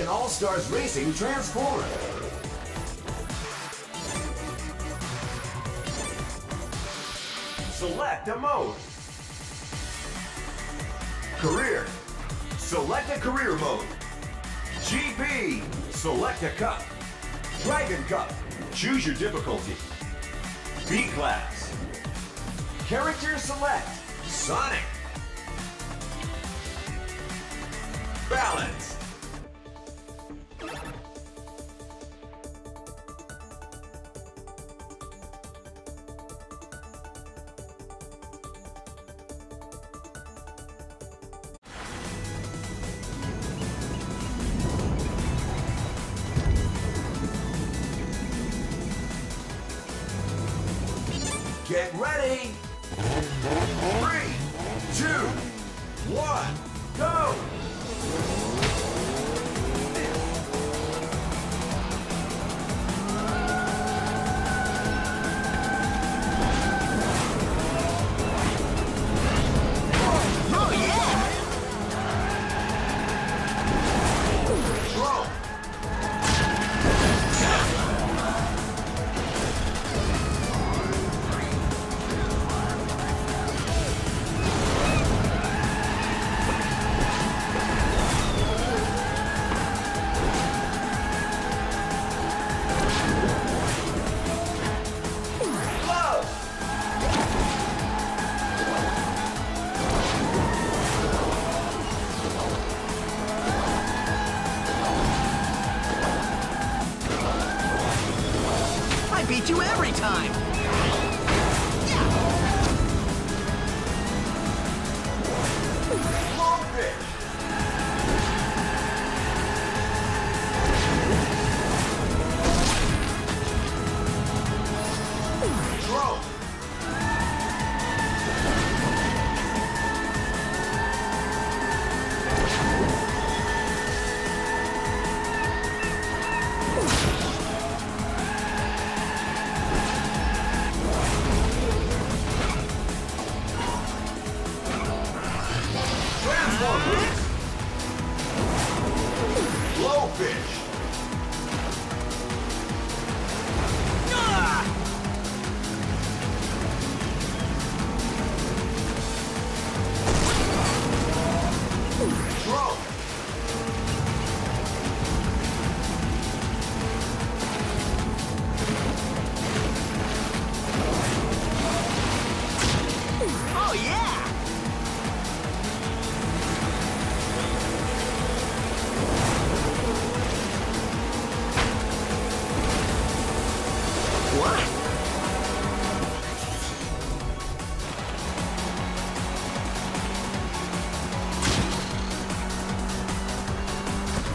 American All-Stars Racing Transformer. Select a mode. Career. Select a career mode. GP. Select a cup. Dragon Cup. Choose your difficulty. B-Class. Character select. Sonic. Balance. Get ready. 3, 2, 1, go. Beat you every time! Blowfish.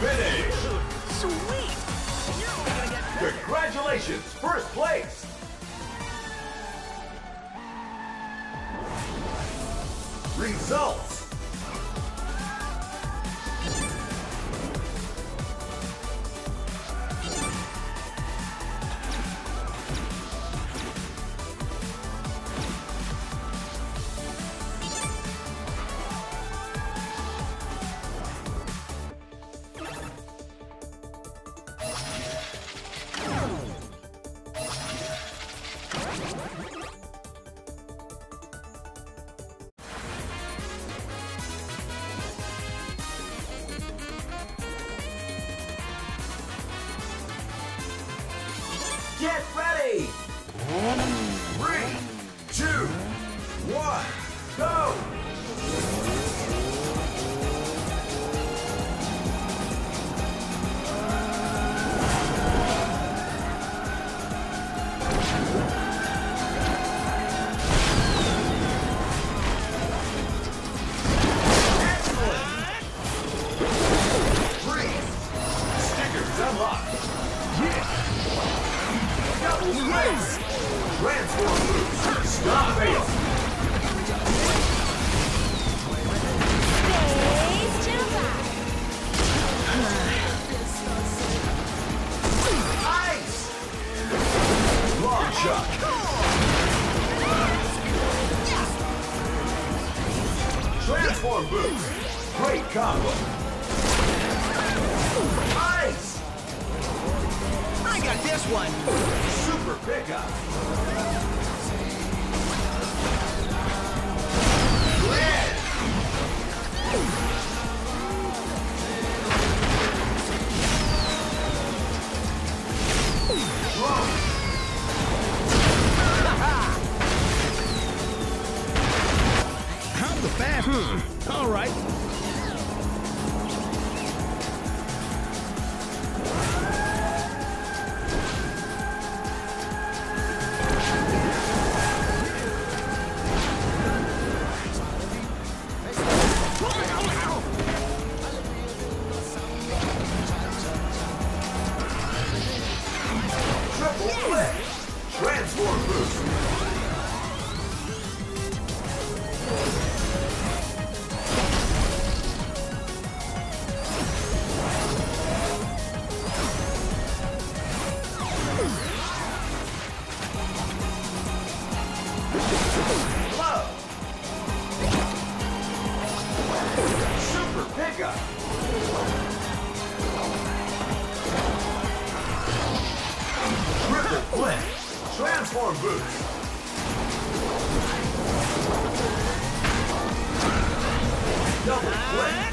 Finish! Sweet! Congratulations! First place! Results! Get ready! 3, 2, 1, go! Excellent! Freeze! Stickers unlocked! Yeah! Yes! Transform! Stop it! Ice! Long shot! Transform boost! Great combo! got this one. Super pickup. I'm the fastest. All right. Transform boost. Blow. Super pickup. Triple flip. Transform boost. Double flip.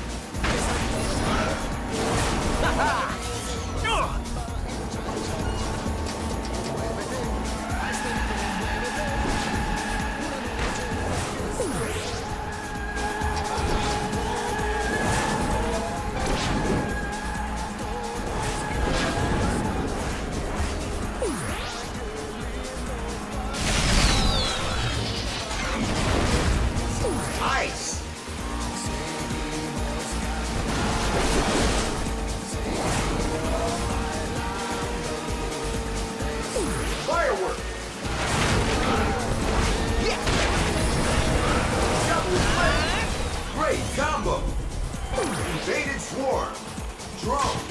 Invaded swarm. Drone.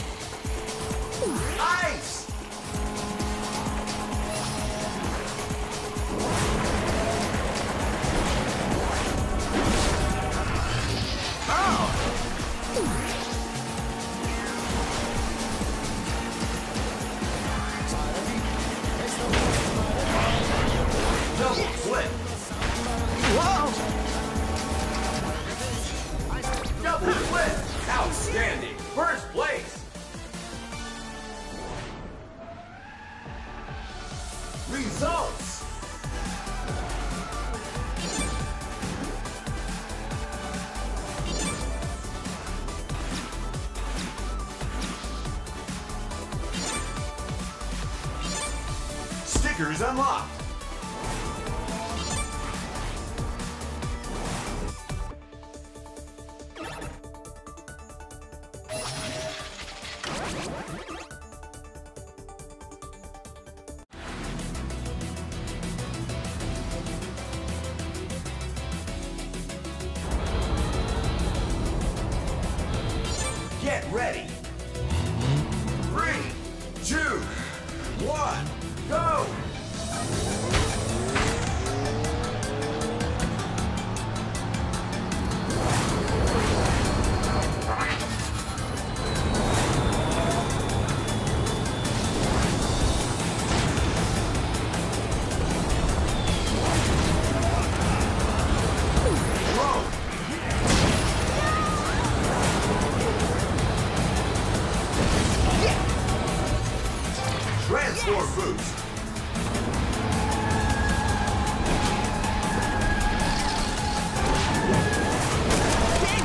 Ice. Oh. Double flip. Whoa. Double flip. Outstanding! First place! Results! Stickers unlocked! Get ready. 3, 2, 1, go! Transform boost. Dang it.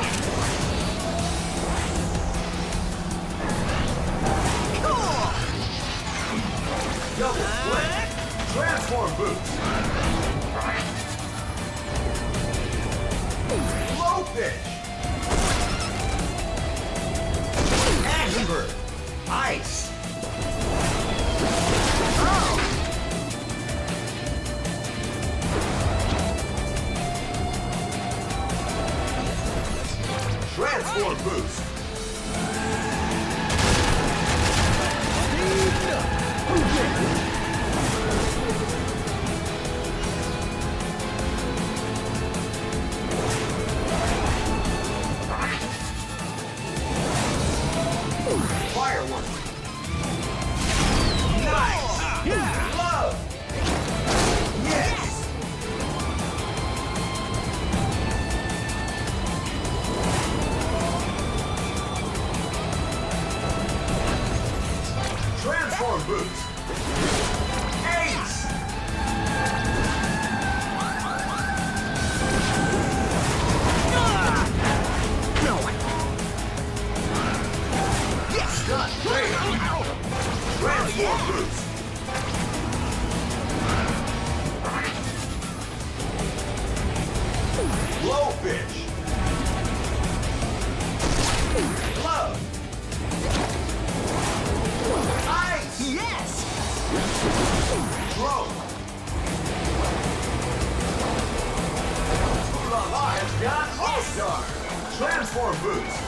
Cool. Double flip. Transform boost. Low pitch. Action bird. Ice. Transform boost. Fireworks. Transform boost.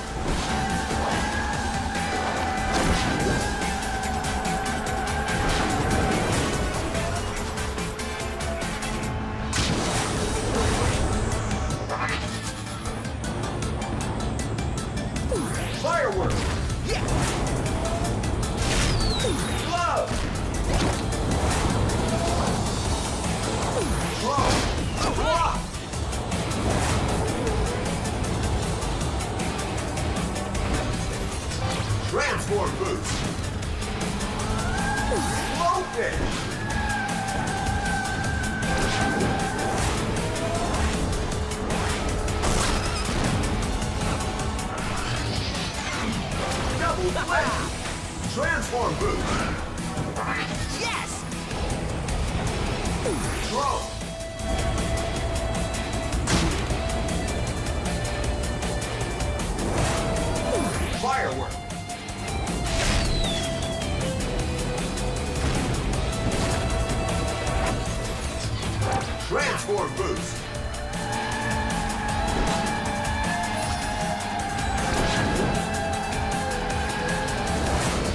Fireworks. Yeah. Glove. Glove. Block. Transform boost. Slow pitch. Double blast. Transform boost. Yes. Throw. Firework. Transform boost.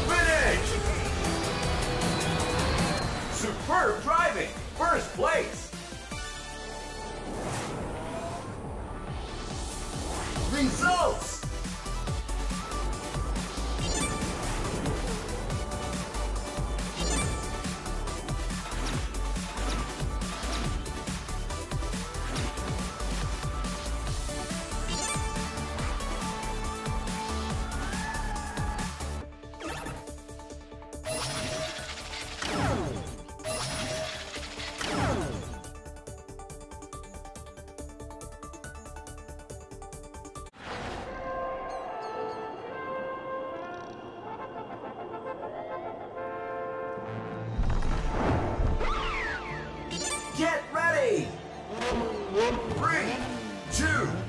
Finish! Superb driving! First place! Results! Get ready! 3, 2,